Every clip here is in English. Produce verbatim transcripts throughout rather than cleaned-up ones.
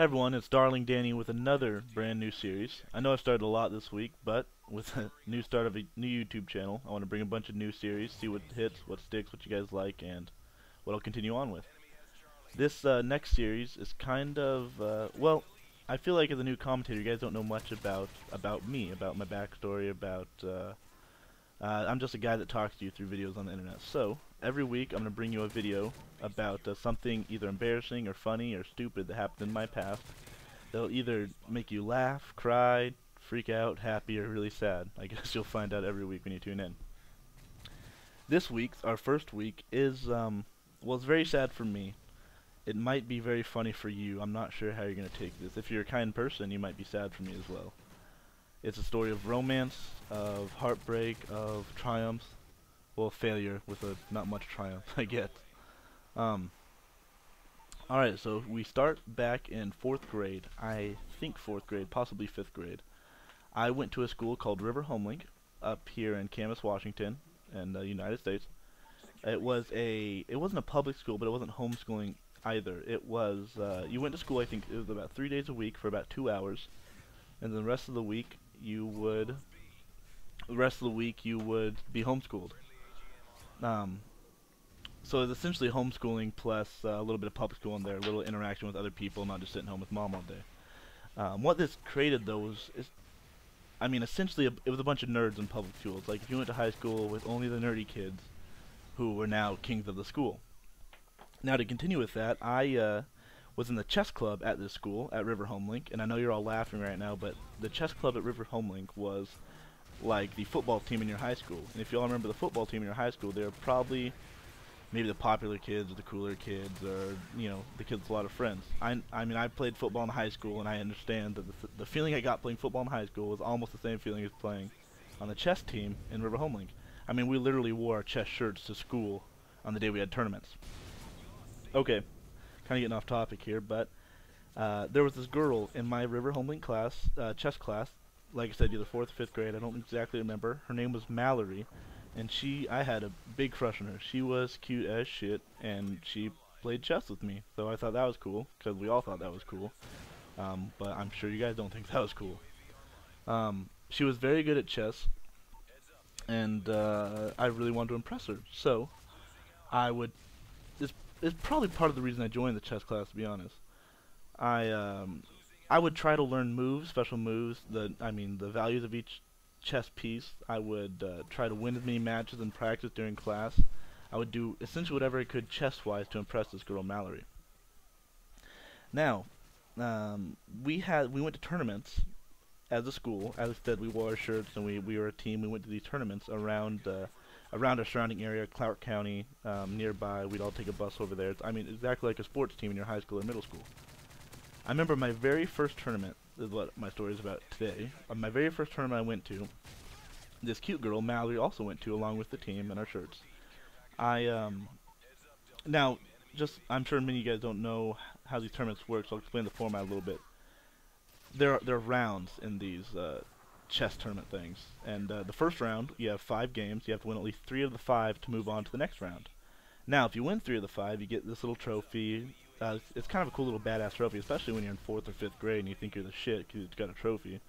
Hey everyone, it's Darling Danny with another brand new series. I know I started a lot this week, but with a new start of a new YouTube channel, I want to bring a bunch of new series, see what hits, what sticks, what you guys like, and what I'll continue on with. This uh, next series is kind of, uh, well, I feel like as a new commentator, you guys don't know much about, about me, about my backstory, about, uh, uh, I'm just a guy that talks to you through videos on the internet. So, every week I'm going to bring you a video about uh, something either embarrassing or funny or stupid that happened in my past. They'll either make you laugh, cry, freak out, happy, or really sad. I guess you'll find out every week when you tune in. This week's, our first week, is, um, well, it's very sad for me. It might be very funny for you. I'm not sure how you're going to take this. If you're a kind person, you might be sad for me as well. It's a story of romance, of heartbreak, of triumphs. Well, failure with a not much triumph, I guess. Um, Alright, so we start back in fourth grade. I think fourth grade, possibly fifth grade. I went to a school called River Homelink up here in Camas, Washington, in the United States. It was a, it wasn't a public school, but it wasn't homeschooling either. It was, uh, you went to school, I think it was about three days a week for about two hours. And the rest of the week, you would, the rest of the week, you would be homeschooled. Um, so it's essentially homeschooling plus uh, a little bit of public school in there, a little interaction with other people, not just sitting home with mom all day. Um, what this created, though, was, is, I mean, essentially a, it was a bunch of nerds in public school. It's like if you went to high school with only the nerdy kids who were now kings of the school. Now, to continue with that, I uh, was in the chess club at this school, at River Homelink, and I know you're all laughing right now, but the chess club at River Homelink was like the football team in your high school. And if you all remember the football team in your high school, they were probably maybe the popular kids or the cooler kids or, you know, the kids with a lot of friends. I, I mean, I played football in high school, and I understand that the, th the feeling I got playing football in high school was almost the same feeling as playing on the chess team in River Homelink. I mean, we literally wore our chess shirts to school on the day we had tournaments. Okay, kind of getting off topic here, but uh, there was this girl in my River Homelink class, uh, chess class, like I said, either fourth or fifth grade, I don't exactly remember. Her name was Mallory, and she, I had a big crush on her. She was cute as shit, and she played chess with me, so I thought that was cool, because we all thought that was cool, um, but I'm sure you guys don't think that was cool. Um, she was very good at chess, and uh, I really wanted to impress her, so I would, it's, it's probably part of the reason I joined the chess class, to be honest. I, um... I would try to learn moves, special moves, the, I mean, the values of each chess piece. I would uh, try to win as many matches and practice during class. I would do essentially whatever I could chess-wise to impress this girl, Mallory. Now, um, we had we went to tournaments as a school. As I said, we wore our shirts and we, we were a team. We went to these tournaments around uh, around our surrounding area, Clark County, um, nearby. We'd all take a bus over there. It's, I mean, exactly like a sports team in your high school or middle school. I remember my very first tournament, this is what my story is about today, my very first tournament I went to, this cute girl, Mallory, also went to along with the team and our shirts. I, um, now, just, I'm sure many of you guys don't know how these tournaments work, so I'll explain the format a little bit. There are, there are rounds in these uh, chess tournament things, and uh, the first round, you have five games, you have to win at least three of the five to move on to the next round. Now, if you win three of the five, you get this little trophy. Uh, it's, it's kind of a cool little badass trophy, especially when you're in fourth or fifth grade and you think you're the shit because you've got a trophy.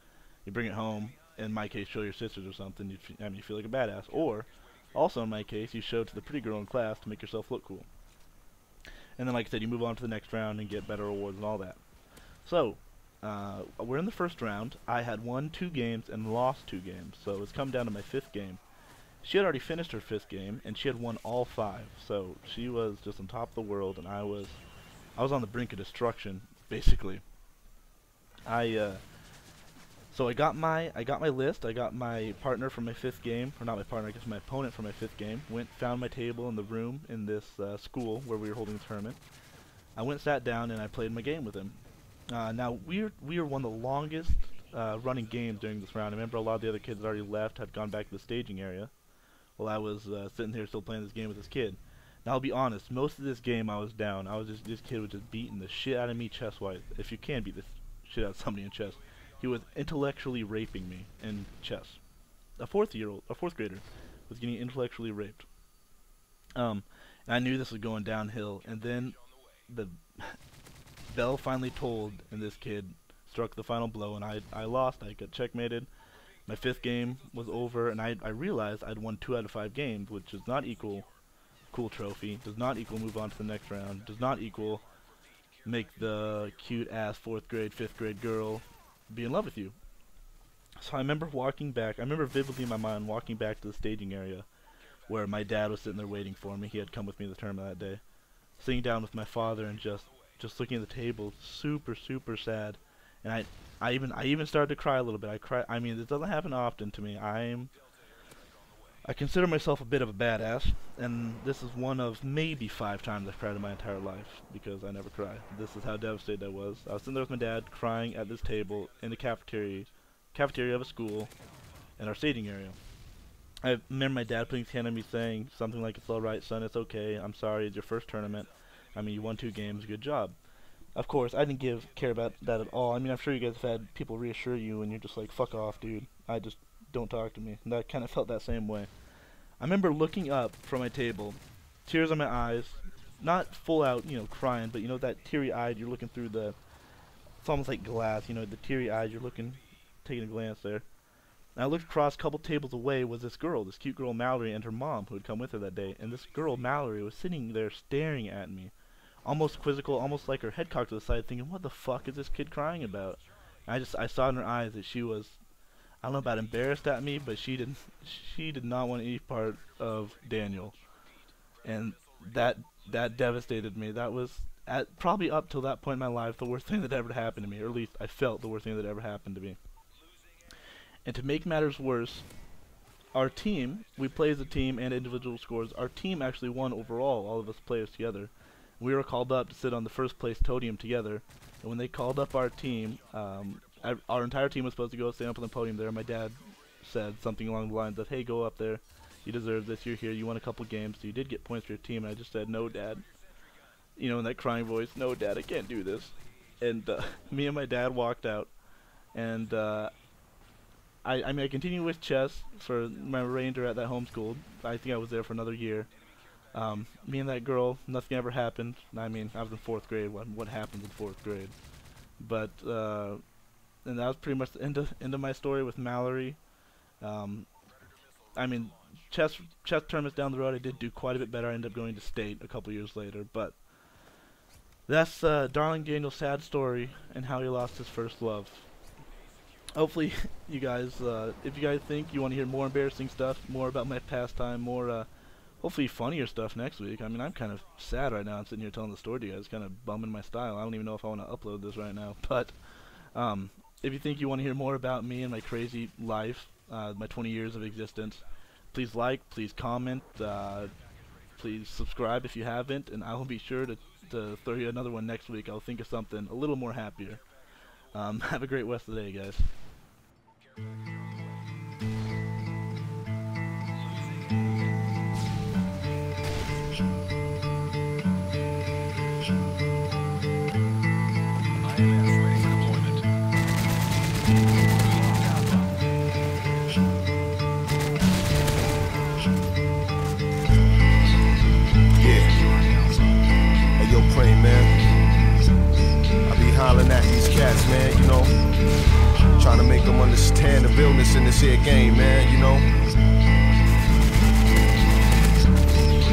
You bring it home, in my case, show your sisters or something, you f I mean, you feel like a badass. Or, also in my case, you show it to the pretty girl in class to make yourself look cool. And then, like I said, you move on to the next round and get better rewards and all that. So, uh, we're in the first round. I had won two games and lost two games, so it's come down to my fifth game. She had already finished her fifth game, and she had won all five, so she was just on top of the world, and I was... I was on the brink of destruction, basically. I uh, so I got my I got my list. I got my partner for my fifth game, or not my partner, I guess my opponent for my fifth game. Went found my table in the room in this uh, school where we were holding the tournament. I went sat down and I played my game with him. Uh, now we were, we were one of the longest uh, running games during this round. I remember a lot of the other kids had already left, had gone back to the staging area, while I was uh, sitting here still playing this game with this kid. Now, I'll be honest, most of this game I was down. I was just, this kid was just beating the shit out of me chess-wise. If you can beat the shit out of somebody in chess. He was intellectually raping me in chess. A fourth year old, a fourth grader, was getting intellectually raped. Um, and I knew this was going downhill, and then the Bell finally told, and this kid struck the final blow, and I, I lost. I got checkmated. My fifth game was over, and I, I realized I'd won two out of five games, which does not equal cool trophy, does not equal move on to the next round, does not equal make the cute-ass fourth grade, fifth grade girl be in love with you. So I remember walking back, I remember vividly in my mind walking back to the staging area where my dad was sitting there waiting for me. He had come with me to the tournament that day. Sitting down with my father and just, just looking at the table, super, super sad. And I, I even, I even started to cry a little bit. I cry. I mean, this doesn't happen often to me. I'm, I consider myself a bit of a badass, and this is one of maybe five times I've cried in my entire life because I never cry. This is how devastated I was. I was sitting there with my dad, crying at this table in the cafeteria, cafeteria of a school, in our staging area. I remember my dad putting his hand on me, saying something like, "It's all right, son. It's okay. I'm sorry. It's your first tournament. I mean, you won two games. Good job." Of course, I didn't give care about that at all. I mean, I'm sure you guys have had people reassure you, and you're just like, fuck off, dude. I just don't talk to me. And I kind of felt that same way. I remember looking up from my table, tears on my eyes, not full out, you know, crying, but, you know, that teary-eyed, you're looking through the, it's almost like glass, you know, the teary-eyed, you're looking, taking a glance there. And I looked across, a couple tables away was this girl, this cute girl Mallory, and her mom, who had come with her that day. And this girl, Mallory, was sitting there staring at me, almost quizzical, almost like her head cocked to the side, thinking, what the fuck is this kid crying about? And I just, I saw in her eyes that she was, I don't know about embarrassed at me, but she didn't, she did not want any part of Daniel. And that, that devastated me. That was, at, probably up till that point in my life, the worst thing that ever happened to me, or at least I felt the worst thing that ever happened to me. And to make matters worse, our team, we play as a team and individual scores, our team actually won overall, all of us players together. We were called up to sit on the first place podium together, and when they called up our team, um, I, our entire team was supposed to go stand up on the podium there. My dad said something along the lines of, hey, go up there, you deserve this, you're here, you won a couple games, so you did get points for your team, and I just said, no, Dad, you know, in that crying voice, no, Dad, I can't do this. And uh, me and my dad walked out, and uh, I, I mean, I continued with chess for my remainder at that homeschool. I think I was there for another year. Um, me and that girl, nothing ever happened. I mean, I was in fourth grade. What, what happens in fourth grade? But, uh, and that was pretty much the end of, end of my story with Mallory. Um, I mean, chess, chess tournaments down the road, I did do quite a bit better. I ended up going to state a couple years later. But that's uh, Darling Daniel's sad story and how he lost his first love. Hopefully, you guys, uh, if you guys think you want to hear more embarrassing stuff, more about my pastime, more, uh, hopefully funnier stuff next week. I mean, I'm kind of sad right now. I'm sitting here telling the story to you guys. It's kind of bumming my style. I don't even know if I want to upload this right now. But um, if you think you want to hear more about me and my crazy life, uh, my twenty years of existence, please like, please comment, uh, please subscribe if you haven't, and I will be sure to, to throw you another one next week. I'll think of something a little more happier. Um, have a great rest of the day, guys. Man, you know, trying to make them understand the realness in this here game, man, you know,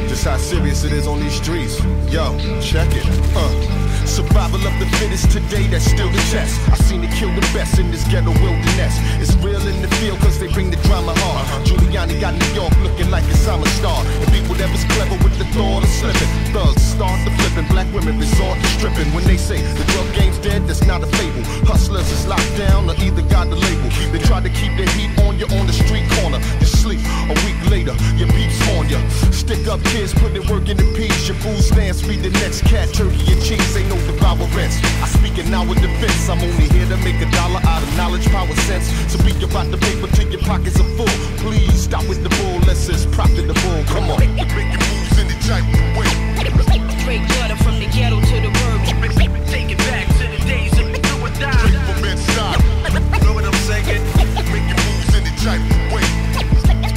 just how serious it is on these streets. Yo, check it, uh survival of the fittest today, that's still the test. I seen it kill the best in this ghetto wilderness. It's real in the field cause they bring the drama hard. Giuliani got New York looking like it's I'm a star. And people that was clever with the thought of slipping. Thugs start to flipping, black women resort to stripping. When they say the drug game's dead, that's not a fable. Hustlers is locked down or either got the label. They try to keep their heat on you on the street corner. You sleep a week later, your beeps on ya. Stick up kids, put their work in the peace. Your food stands, feed the next cat, turkey and cheese. Ain't no devourance. I speak in our defense. I'm only here to make a dollar out of knowledge, power, sense. So be about the paper till your pockets are full. Please stop with the bull, let's it's profitable. Come on, you make your moves in the type of way. Straight gutter from the ghetto to the world. Take it back to the days of do or die. Straight from inside. Know what I'm saying? Make your moves in the type of way.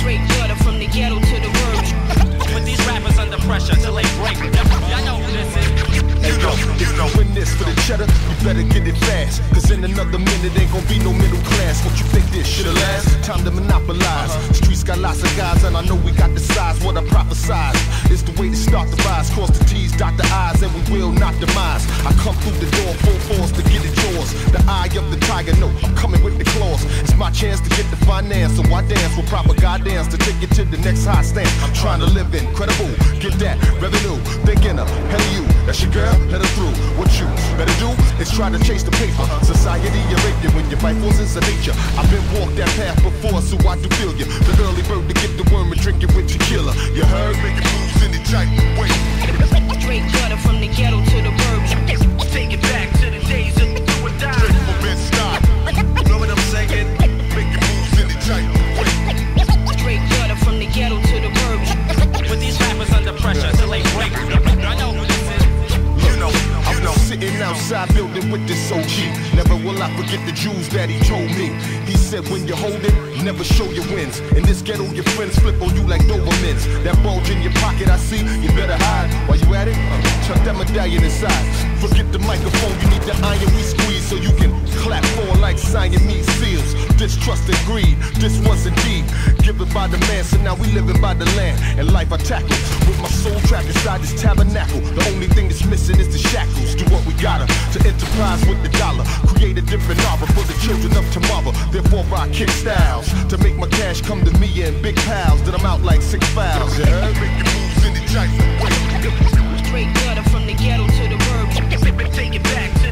Straight gutter from the ghetto to the world. Put these rappers under pressure till they break. Y'all know who this is. Hey, yo, you know, in this for the cheddar You better get it fast, cause in another minute ain't gonna be no middle class. What you think this shit'll last? Time to monopolize. The streets got lots of guys, and I know we got the size. What I prophesize is the way to start the rise. Cross the T's, dot the I's, and we will not demise. I come through the door, full force to get it yours. The eye of the tiger, no, I'm coming with the claws. It's my chance to get the finance, so I dance with proper goddamns to take it to the next high stance. I'm trying to live incredible, get that revenue. Thinking of hell you, that's your girl, let her through. What you better do is try to chase the paper. Society erased it when your rifles is a nature. I've been walked that path before, so I do feel you. The early bird to get the worm and drink it with your killer. You heard? Making moves in the tight way. Straight cutter from the ghetto to the burbs. Take it back to the days of do or die. Straight from Bed-Stuy. Know what I'm saying? Making moves in the tight way. Straight cutter from the ghetto to the burbs. With these rappers under pressure till they break. I know who this is. You know, you know. Sitting outside building with this O G. Never will I forget the jewels that he told me. He said when you hold it, never show your wins. In this ghetto, your friends flip on you like Dobermans. That bulge in your pocket, I see, you better hide. While you at it, chuck that medallion inside. Forget the microphone, you need the iron we squeeze so you can clap for like Siamese seals. Distrust and greed, this was indeed given by the man, so now we living by the land. And life I tackle with my soul trapped inside this tabernacle. The only thing that's missing is the shackles. Do what we gotta to enterprise with the dollar. Create a different aura for the children of tomorrow. Therefore I kick styles to make my cash come to me in big piles. That I'm out like six files. Yeah. Make your moves in the tight way. Straight gutter from the ghetto to the burbs. Take it back to